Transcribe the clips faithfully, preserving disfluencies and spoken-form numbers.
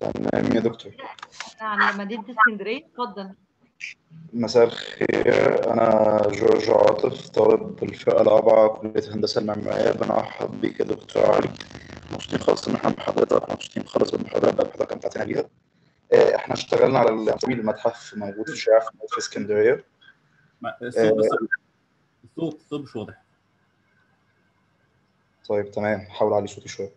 تمام يا دكتور. نعم لما دي اسكندريه. اتفضل. مساء الخير، انا جورج عاطف طالب الفئه الرابعه كليه الهندسه المعماريه. بنرحب بيك يا دكتور علي، مبسوطين خالص ان احنا بحضرتك، مبسوسين خالص بالمحاضره اللي حضرتك بتاعتنا بيها. احنا اشتغلنا على تطوير المتحف موجود في الشارع في اسكندريه. الصوت بس، الصوت الصوت مش واضح. طيب تمام، حاول اعلي صوتي شويه.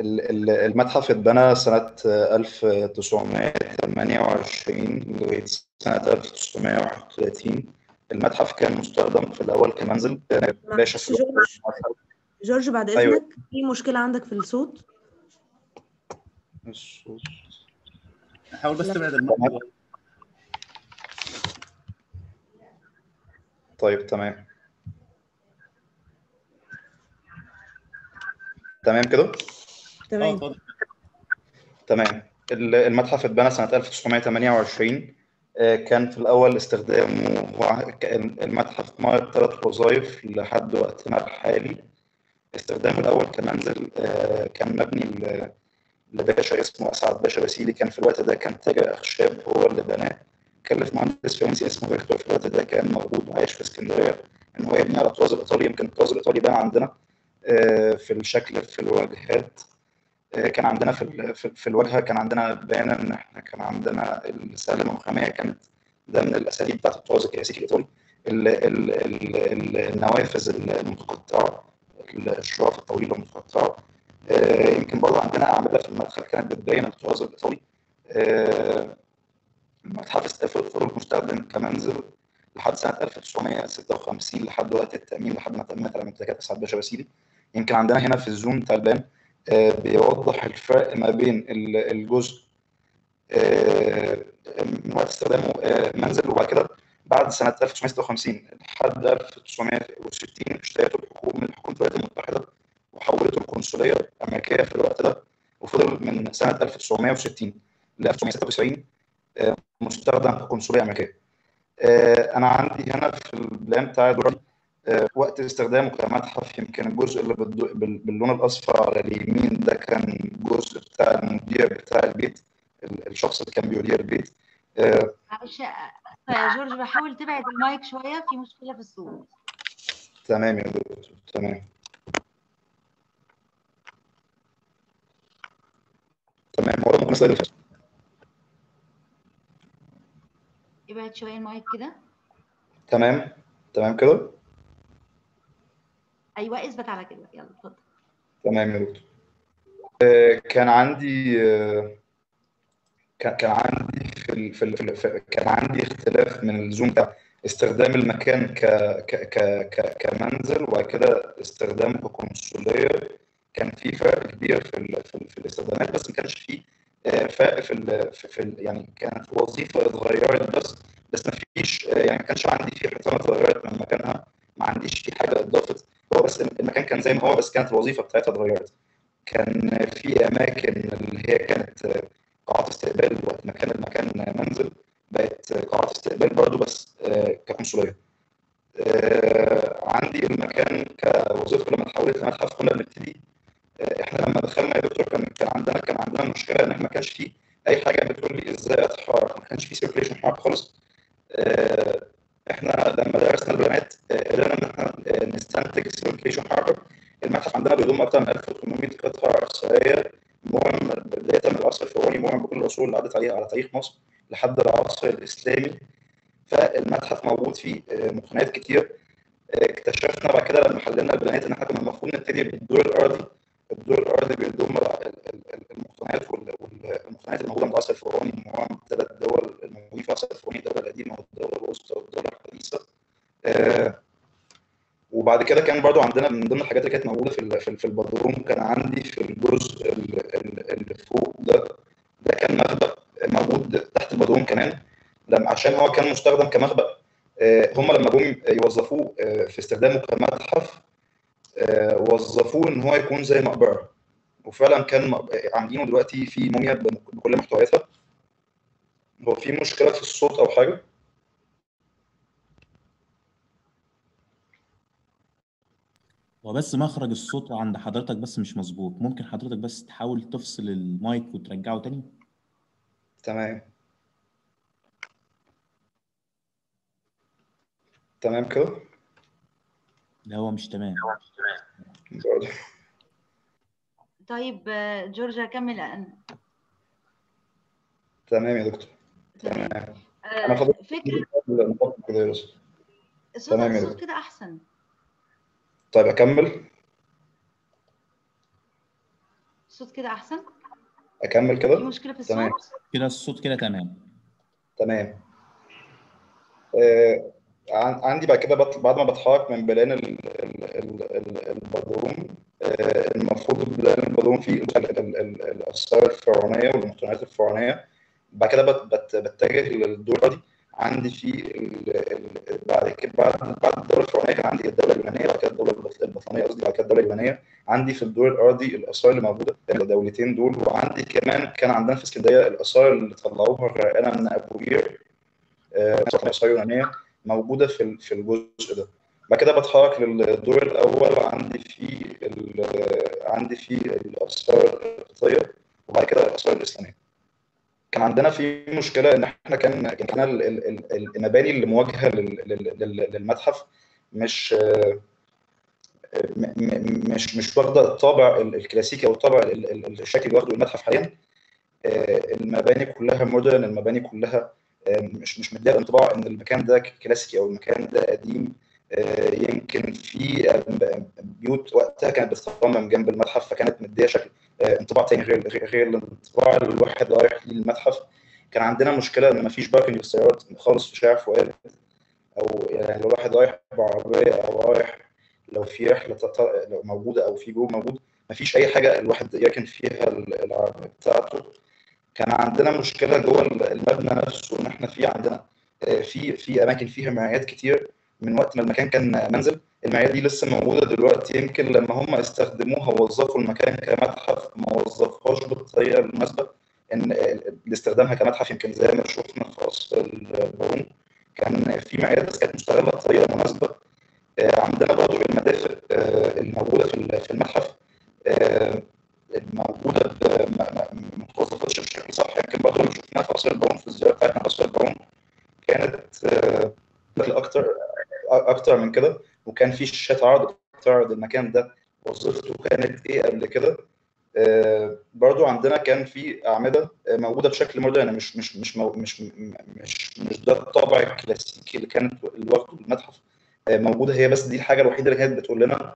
المتحف اتبنى سنة ألف وتسعمائة وثمانية وعشرين لغاية سنة ألف وتسعمائة وواحد وثلاثين. المتحف كان مستخدم في الأول كمنزل. باشا جورج. جورج بعد إذنك، أيوة. في مشكلة عندك في الصوت؟ الصوت حاول بس تبعد الموضوع. طيب تمام. تمام كده؟ تمام. تمام. المتحف اتبنى سنة ألف وتسعمائة وثمانية وعشرين. كان في الأول استخدامه، المتحف مر بثلاث وظائف لحد وقتنا الحالي. استخدامه الأول كمنزل، كان مبني لباشا اسمه أسعد باشا باسيلي، كان في الوقت ده كان تاجر أخشاب هو اللي بناه. كلف مهندس فرنسي اسمه بيكتور في الوقت ده كان موجود وعايش في اسكندرية إن هو يبني على الطراز الإيطالي. يمكن الطراز الإيطالي بقى عندنا في الشكل، في الواجهات. كان عندنا في في الواجهه كان عندنا بيان ان احنا كان عندنا السلالم الرخاميه، كانت ده من الاساليب بتاعت الطراز الكلاسيكي الايطالي. النوافذ المتقطعه، الشرف الطويله المتقطعه. يمكن برضه عندنا اعمده في المدخل كانت بتبين الطراز الايطالي. المتحف استاف الخروج مستخدم كمنزل لحد سنه ألف وتسعمائة وستة وخمسين لحد وقت التامين، لحد ما تمت على ممتلكات اسعد باشا باسيلي. يمكن عندنا هنا في الزوم بتاع البيان بيوضح الفرق ما بين الجزء من وقت استخدامه منزل، وبعد كده بعد سنه ألف وتسعمائة وستة وخمسين لحد ألف وتسعمائة وستين اشتريته الحكومه من حكومه الولايات المتحده وحولته القنصليه الامريكيه في الوقت ده، وفضل من سنه ألف وتسعمائة وستين ل ألف وتسعمائة وستة وتسعين مستخدم في القنصليه الامريكيه. انا عندي هنا في البلان بتاع دوران وقت استخدامه كمتحف. يمكن الجزء اللي باللون الاصفر على اليمين ده كان الجزء بتاع المدير بتاع البيت، الشخص اللي كان بيدير البيت. معلش يا جورج، بحاول تبعد المايك شويه، في مشكله في الصوت. تمام يا جورج، تمام تمام هو ممكن يصير ابعد شويه المايك كده. تمام تمام كده. ايوه اثبت على كده، يلا اتفضل. تمام يا دكتور. آه كان عندي آه كان عندي في ال في, ال في كان عندي اختلاف من الزوم بتاع استخدام المكان ك ك ك ك كمنزل، وبعد كده استخدامه كقنصليه. كان في فرق كبير في ال في, ال في الاستخدامات، بس ما كانش في آه فرق في, ال في, في يعني كانت وظيفه اتغيرت بس، بس ما فيش آه يعني ما كانش عندي في حتة اتغيرت من مكانها، ما عنديش في حاجه اضافت. هو بس المكان كان زي ما هو، بس كانت الوظيفه بتاعتها اتغيرت. كان في اماكن اللي هي كانت قاعات استقبال، وقت ما كان المكان منزل بقت قاعات استقبال برضه بس كقنصليه. عندي المكان كوظيفه لما اتحولت لمتحف. كنا بنبتدي احنا لما دخلنا يا دكتور كان كان عندنا كان عندنا مشكله ان احنا ما كانش فيه اي حاجه بتقول لي ازاي اتحرك، ما كانش فيه سيركيليشن حركه خالص. احنا لما درسنا البيانات قدرنا ان احنا نستنتج السيركيليشن حركه. المتحف عندنا بيضم اكثر من ألف وثمانمائة قطعه عصريه، مهم بدايه من العصر الفرعوني، مهم بكل العصور اللي عدت عليها على تاريخ مصر لحد العصر الاسلامي. فالمتحف موجود فيه مقتنيات كتير. اكتشفنا بعد كده لما حللنا البيانات ان احنا كنا المفروض نبتدي بالدور الارضي. الدور الارضي بيضم المقتنيات والمقتنيات الموجوده من العصر الفرعوني، مهم الثلاث دول الموجودين في العصر الفرعوني، الدوله القديمه والدوله الوسطى والدوله الحديثه. آه وبعد كده كان برضو عندنا من ضمن الحاجات اللي كانت موجوده في في البدروم، كان عندي في الجزء اللي فوق ده ده كان مخبأ موجود تحت البدروم كمان، لما عشان هو كان مستخدم كمخبأ. آه هم لما جم يوظفوه آه في استخدامه كمتحف، آه وظفوه ان هو يكون زي مقبره، وفعلا كان عاملينه دلوقتي في موميا بكل محتوياتها. هو في مشكله في الصوت او حاجه؟ هو بس مخرج الصوت عند حضرتك بس مش مظبوط، ممكن حضرتك بس تحاول تفصل المايك وترجعه تاني؟ تمام تمام كده؟ لا هو مش تمام. طيب جورج هكمل انا. تمام يا دكتور. تمام. آه انا فضلت فكره الصوت كده احسن. طيب اكمل؟ الصوت كده احسن؟ اكمل كده؟ في مشكله في الصوت؟ تمام كده الصوت كده تمام. تمام. آه عندي بعد كده بعد ما بتحرك من بلان البدروم، المفروض بلان البدروم فيه الاسرار الفرعونيه والمقتنيات الفرعونيه. بعد كده بتجه للدوره دي. عندي في بعد كده بعد بعد الدوله الفرعونيه كان عندي الدوله اليونانيه، بعد كده الدوله البطلانيه قصدي، بعد كده الدوله اليونانيه. عندي في الدور الارضي الاسرار اللي موجوده في الدولتين دول، وعندي كمان كان عندنا في اسكندريه الاسرار اللي طلعوها الرقانه من ابو قير، اسرار يونانيه موجوده في في الجزء ده. بعد كده بتحرك للدور الاول، عندي فيه عندي فيه الاسرار القبطيه وبعد كده الاسرار الاسلاميه. كان عندنا في مشكله ان احنا كان كان المباني اللي مواجهه للمتحف مش مش مش واخده الطابع الكلاسيكي او الطابع الشكل اللي واخده المتحف حاليا. المباني كلها مودرن، المباني كلها مش مش مديها انطباع ان المكان ده كلاسيكي او المكان ده قديم. يمكن في بيوت وقتها كانت بتتصمم جنب المتحف، فكانت مديه شكل انطباع تاني غير غير الانطباع اللي الواحد رايح للمتحف. كان عندنا مشكله ان مفيش باركنج للسيارات خالص في شارع فؤاد، او يعني لو الواحد رايح بعربيه او رايح لو في رحله لو موجوده او في جو موجود مفيش اي حاجه الواحد يركن فيها العربيه بتاعته. كان عندنا مشكله جوه المبنى نفسه ان احنا في عندنا في في اماكن فيها مرايات كتير. من وقت ما المكان كان منزل، المعايير دي لسه موجوده دلوقتي. يمكن لما هم استخدموها ووظفوا المكان كمتحف ما وظفوهاش بالطريقه المناسبه ان لاستخدامها كمتحف. يمكن زي ما شفنا في قصر البارون كان في معايير بس كانت مستغله بالطريقه المناسبه. عندنا برضه المدافئ الموجوده في المتحف الموجوده ما اتوظفتش بشكل صح. يمكن برضه اللي شفناها في قصر البارون في الزياره بتاعتنا قصر البارون كانت بشكل اكتر اكتر من كده، وكان في شاشات عرض بتعرض المكان ده وظيفته كانت ايه قبل كده. آه برضو عندنا كان في اعمده موجوده بشكل مودرن، مش مش مش مش مش مش ده الطابع الكلاسيكي اللي كانت واخده المتحف. آه موجوده هي، بس دي الحاجه الوحيده اللي كانت بتقول لنا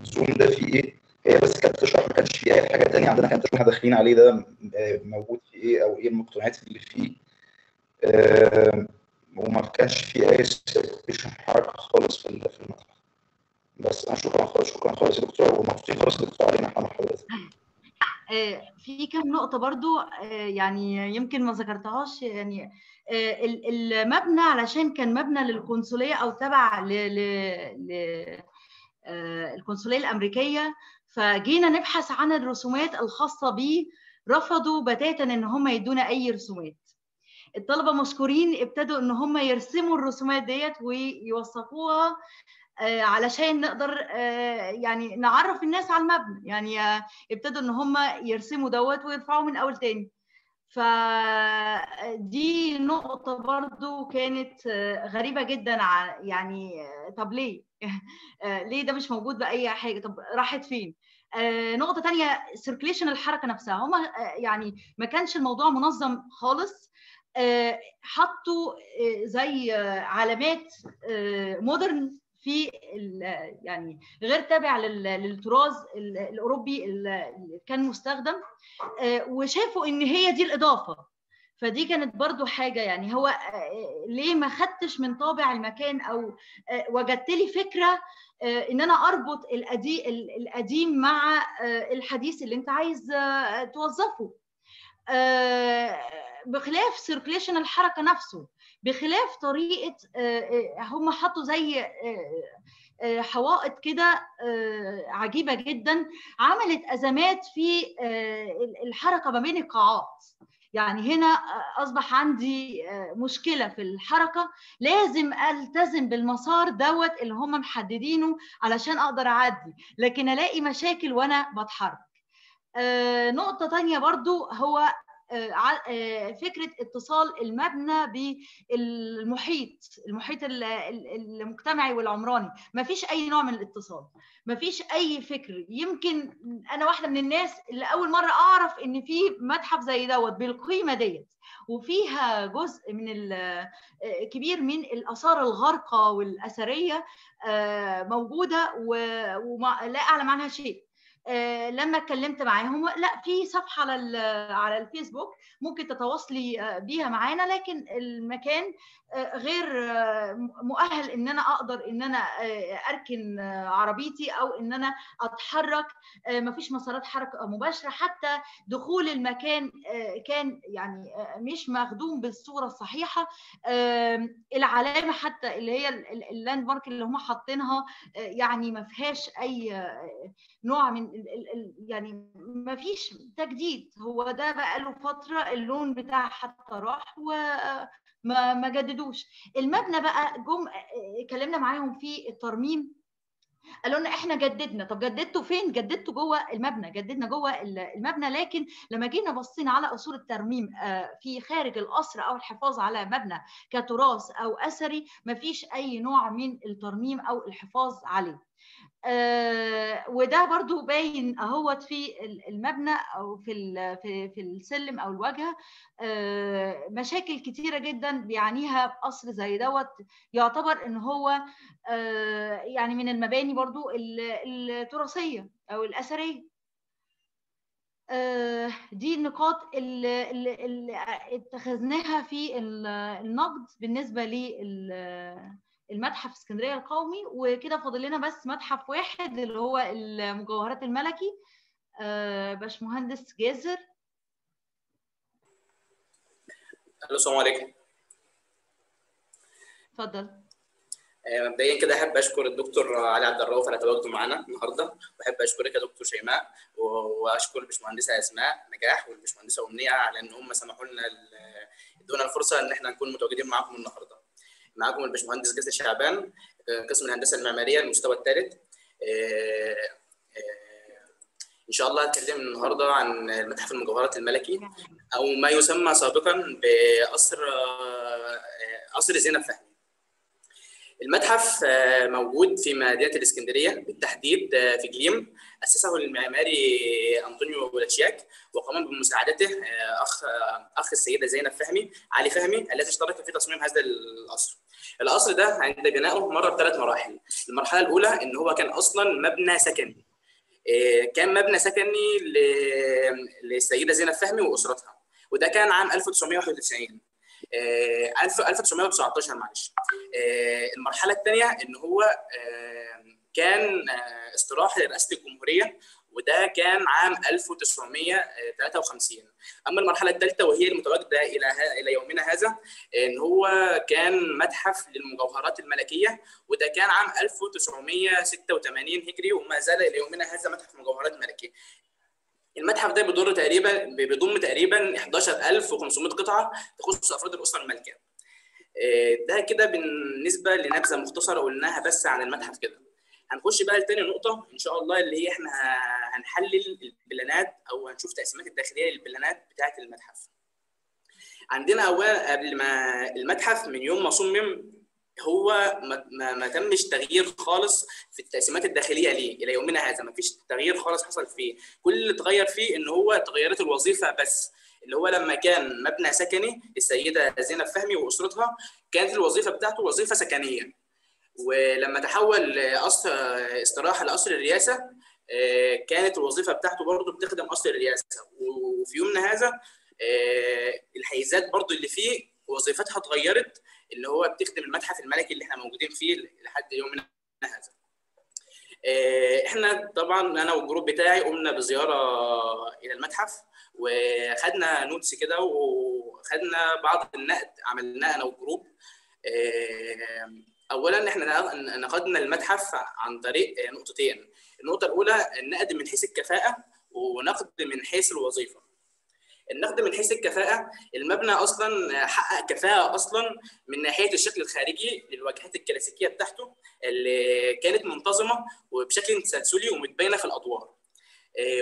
الزوم ده فيه ايه. هي بس كانت بتشرح، ما كانش فيه اي حاجه ثانيه عندنا كانت احنا داخلين عليه ده موجود في ايه او ايه المقتنيات اللي فيه. آه وما كانش في اي سيركيشن حركه خالص في المتحف. بس انا شكرا خالص شكرا خالص يا دكتور، ومبسوطين خالص يا دكتور علينا احنا حضرتك. في كام نقطه برضو يعني يمكن ما ذكرتهاش. يعني المبنى علشان كان مبنى للقنصليه او تبع للقنصليه الامريكيه، فجينا نبحث عن الرسومات الخاصه بيه، رفضوا بتاتا ان هم يدونا اي رسومات. الطلبه مشكورين ابتدوا ان هم يرسموا الرسومات ديت ويوثقوها علشان نقدر يعني نعرف الناس على المبنى. يعني ابتدوا ان هم يرسموا دوت ويرفعوه من اول تاني. فدي نقطه برضو كانت غريبه جدا. يعني طب ليه؟ ليه ده مش موجود باي حاجه؟ طب راحت فين؟ نقطه ثانيه سيركليشن الحركه نفسها، هم يعني ما كانش الموضوع منظم خالص. حطوا زي علامات مودرن في يعني غير تابع للطراز الاوروبي اللي كان مستخدم، وشافوا ان هي دي الاضافه. فدي كانت برضو حاجه يعني هو ليه ما خدتش من طابع المكان او وجدت لي فكره ان انا اربط القديم مع الحديث اللي انت عايز توظفه. بخلاف سيركليشن الحركه نفسه، بخلاف طريقه هم حطوا زي حوائط كده عجيبه جدا عملت ازمات في الحركه ما بين القاعات. يعني هنا اصبح عندي مشكله في الحركه، لازم التزم بالمسار دوت اللي هم محددينه علشان اقدر اعدي، لكن الاقي مشاكل وانا بتحرك. نقطه ثانيه برضو هو فكره اتصال المبنى بالمحيط، المحيط المجتمعي والعمراني، مفيش اي نوع من الاتصال، مفيش اي فكر. يمكن انا واحده من الناس اللي اول مره اعرف ان في متحف زي دوت بالقيمه ديت، وفيها جزء من كبير من الاثار الغارقه والاثريه موجوده ولا اعلم عنها شيء. آه لما اتكلمت معاهم، لا في صفحه على على الفيسبوك ممكن تتواصلي آه بيها معانا، لكن المكان آه غير آه مؤهل ان انا اقدر ان انا آه اركن آه عربيتي او ان انا اتحرك. آه مفيش مسارات حركه مباشره، حتى دخول المكان آه كان يعني آه مش مخدوم بالصوره الصحيحه. آه العلامه حتى اللي هي اللاند مارك اللي هم حاطينها آه يعني ما فيهاش اي آه نوع من يعني ما فيش تجديد. هو ده بقى له فتره اللون بتاعه حتى راح وما ما جددوش المبنى. بقى جم اتكلمنا معاهم في الترميم، قالوا لنا احنا جددنا. طب جددتوا فين؟ جددتوا جوه المبنى، جددنا جوه المبنى، لكن لما جينا بصينا على اصول الترميم في خارج القصر او الحفاظ على مبنى كتراث او اثري، ما فيش اي نوع من الترميم او الحفاظ عليه. آه وده برضو باين اهوت في المبنى او في في في السلم او الواجهه. آه مشاكل كتيره جدا بيعانيها قصر زي دوت، يعتبر ان هو آه يعني من المباني برضو التراثيه او الاثريه. آه دي النقاط اللي, اللي اتخذناها في النقد بالنسبه لل المتحف اسكندريه القومي. وكده فاضل لنا بس متحف واحد اللي هو المجوهرات الملكي، باشمهندس جازر. الو، السلام عليكم. اتفضل. مبدئيا كده احب اشكر الدكتور علي عبد الراوف على تواجده معانا النهارده، واحب اشكرك يا دكتور شيماء، واشكر الباشمهندسه اسماء نجاح والباشمهندسه امنيه على ان هم سمحوا لنا ادونا الفرصه ان احنا نكون متواجدين معاكم النهارده. معاكم الباشمهندس جزء الشعبان، قسم الهندسه المعماريه المستوى الثالث. ان شاء الله هتكلم النهارده عن المتحف المجوهرات الملكي، او ما يسمى سابقا بقصر قصر زينب فهمي. المتحف موجود في مدينه الاسكندريه بالتحديد في جليم، اسسه المعماري أنطونيو بلاتشياك، وقام بمساعدته اخ اخ السيده زينب فهمي علي فهمي التي اشترك في تصميم هذا القصر. القصر ده عند بنائه مر بثلاث مراحل. المرحله الاولى ان هو كان اصلا مبنى سكني، كان مبنى سكني للسيده زينب فهمي واسرتها، وده كان عام ألف وتسعمائة وواحد وتسعين ألف وتسعمائة وتسعة عشر معلش. المرحله الثانيه ان هو كان استراحه لرئاسه الجمهوريه، وده كان عام ألف وتسعمائة وثلاثة وخمسين. اما المرحله الثالثه وهي المتواجده الى الى يومنا هذا، ان هو كان متحف للمجوهرات الملكيه، وده كان عام ألف وتسعمائة وستة وثمانين هجري، وما زال الى يومنا هذا متحف مجوهرات ملكيه. المتحف ده بيضم تقريبا بيضم تقريبا أحد عشر ألف وخمسمائة قطعه تخص افراد الاسره المالكه. ده كده بالنسبه لنبذه مختصره قلناها بس عن المتحف. كده هنخش بقى لتاني نقطه ان شاء الله، اللي هي احنا هنحلل البلانات او هنشوف تقسيمات الداخليه للبلانات بتاعه المتحف. عندنا اولا قبل ما المتحف من يوم ما صمم هو ما, ما, ما تمش تغيير خالص في التقسيمات الداخليه ليه الى يومنا هذا، ما فيش تغيير خالص حصل فيه. كل اللي اتغير فيه ان هو تغيرت الوظيفه بس، اللي هو لما كان مبنى سكني للسيده زينب فهمي واسرتها كانت الوظيفه بتاعته وظيفه سكنيه، ولما تحول قصر استراحه لقصر الرئاسه كانت الوظيفه بتاعته برضه بتخدم قصر الرئاسه. وفي يومنا هذا الحيزات برضه اللي فيه وظيفتها اتغيرت، اللي هو بتخدم المتحف الملكي اللي احنا موجودين فيه لحد يومنا هذا. احنا طبعا انا والجروب بتاعي قمنا بزياره الى المتحف، وخدنا نوتس كده وخدنا بعض النقد عملناه انا والجروب. اولا احنا نقدنا المتحف عن طريق نقطتين. النقطه الاولى النقد من حيث الكفاءه، ونقد من حيث الوظيفه. النقد من حيث الكفاءه، المبنى اصلا حقق كفاءه اصلا من ناحيه الشكل الخارجي للواجهات الكلاسيكيه بتاعته اللي كانت منتظمه وبشكل تسلسلي ومتباينه في الادوار.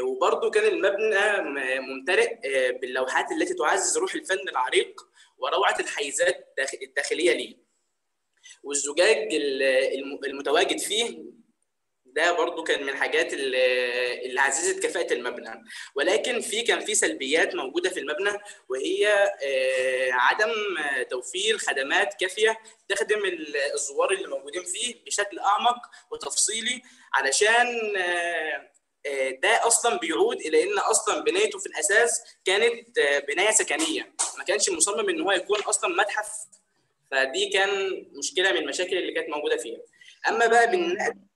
وبرده كان المبنى ممتلئ باللوحات التي تعزز روح الفن العريق وروعه الحيزات الداخليه ليه. والزجاج المتواجد فيه ده برضو كان من الحاجات اللي عززت كفاءة المبنى، ولكن في كان في سلبيات موجودة في المبنى، وهي عدم توفير خدمات كافية تخدم الزوار اللي موجودين فيه بشكل أعمق وتفصيلي، علشان ده أصلا بيعود إلى إن أصلا بنايته في الأساس كانت بناية سكنية، ما كانش مصمم إن هو يكون أصلا متحف، فدي كان مشكلة من المشاكل اللي كانت موجودة فيها. أما بقى بالنقد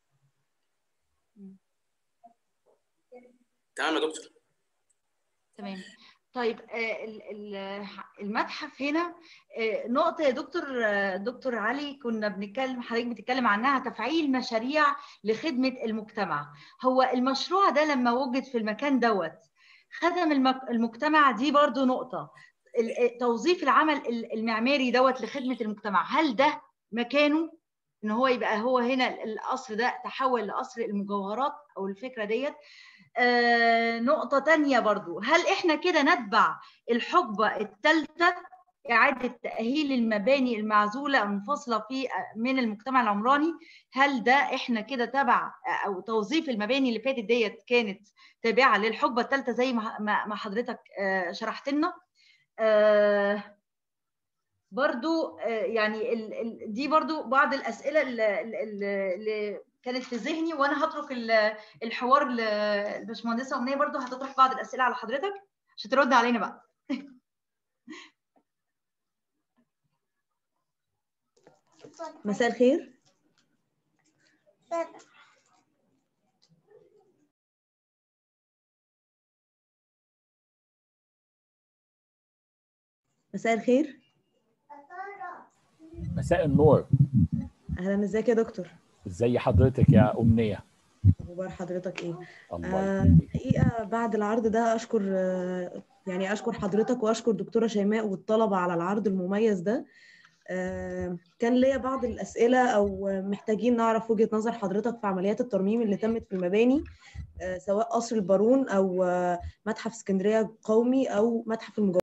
تمام يا دكتور. تمام. طيب المتحف هنا نقطة يا دكتور دكتور علي كنا بنتكلم حضرتك بتتكلم عنها، تفعيل مشاريع لخدمة المجتمع. هو المشروع ده لما وجد في المكان دوت خدم المجتمع، دي برضو نقطة. توظيف العمل المعماري دوت لخدمة المجتمع، هل ده مكانه؟ ان هو يبقى هو هنا القصر ده تحول لقصر المجوهرات او الفكرة ديت. آه نقطة تانية برضو، هل احنا كده نتبع الحقبة الثالثة إعادة تأهيل المباني المعزولة المنفصلة في من المجتمع العمراني؟ هل ده احنا كده تبع أو توظيف المباني اللي فاتت ديت كانت تابعة للحقبة الثالثة زي ما حضرتك آه شرحت لنا؟ آه برضو آه يعني ال ال دي برضو بعض الأسئلة اللي كانت في ذهني، وانا هترك الحوار للباشمهندسه امنيه برضو هتطرح بعض الاسئله على حضرتك عشان ترد علينا بقى. مساء الخير. مساء الخير. مساء النور. اهلا، ازيك يا دكتور؟ ازي حضرتك يا امنيه؟ اخبار حضرتك ايه؟ الله الحقيقه آه بعد العرض ده اشكر آه يعني اشكر حضرتك واشكر دكتوره شيماء والطلبه على العرض المميز ده. آه كان ليا بعض الاسئله او محتاجين نعرف وجهه نظر حضرتك في عمليات الترميم اللي تمت في المباني، آه سواء قصر البارون او آه متحف اسكندريه القومي او متحف المجوهرات.